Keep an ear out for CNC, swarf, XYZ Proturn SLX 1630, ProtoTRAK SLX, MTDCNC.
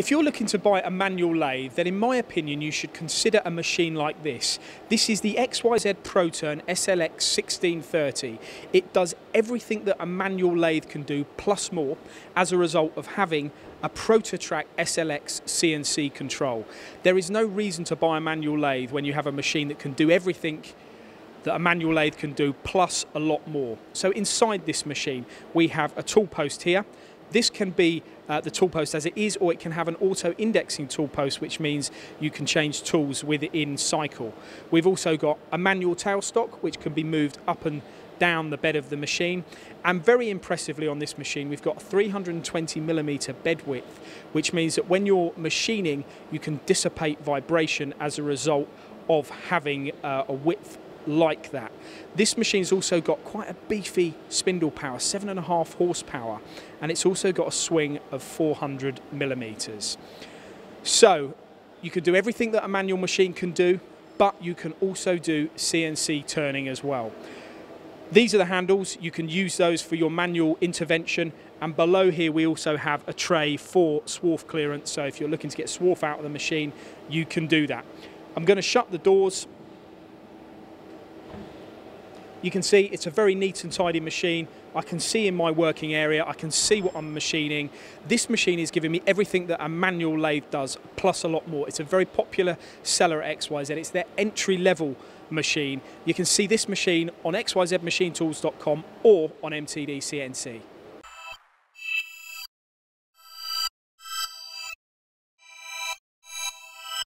If you're looking to buy a manual lathe, then in my opinion you should consider a machine like this. This is the XYZ Proturn SLX 1630. It does everything that a manual lathe can do, plus more, as a result of having a ProtoTRAK SLX CNC control. There is no reason to buy a manual lathe when you have a machine that can do everything that a manual lathe can do, plus a lot more. So inside this machine we have a tool post here. This can be the tool post as it is, or it can have an auto indexing tool post, which means you can change tools within cycle. We've also got a manual tailstock, which can be moved up and down the bed of the machine. And very impressively on this machine, we've got 320mm bed width, which means that when you're machining, you can dissipate vibration as a result of having a width like that. This machine's also got quite a beefy spindle power, 7.5 horsepower, and it's also got a swing of 400mm. So you can do everything that a manual machine can do, but you can also do CNC turning as well. These are the handles. You can use those for your manual intervention, and below here we also have a tray for swarf clearance, so if you're looking to get swarf out of the machine, you can do that. I'm going to shut the doors. You can see it's a very neat and tidy machine. I can see in my working area, I can see what I'm machining. This machine is giving me everything that a manual lathe does, plus a lot more. It's a very popular seller at XYZ. It's their entry-level machine. You can see this machine on xyzmachinetools.com or on MTDCNC.